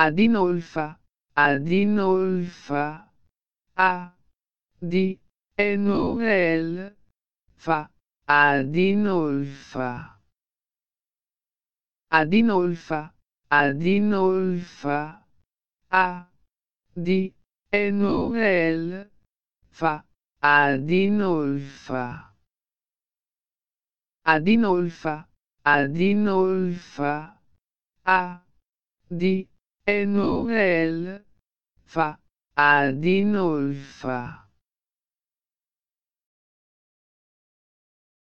Adinolfa, Adinolfa, Adinolfa, Adinolfa, Adinolfa, Adinolfa, Adinolfa, Adinolfa, Adinolfa, Adinolfa, Adinolfa, Adinolfa.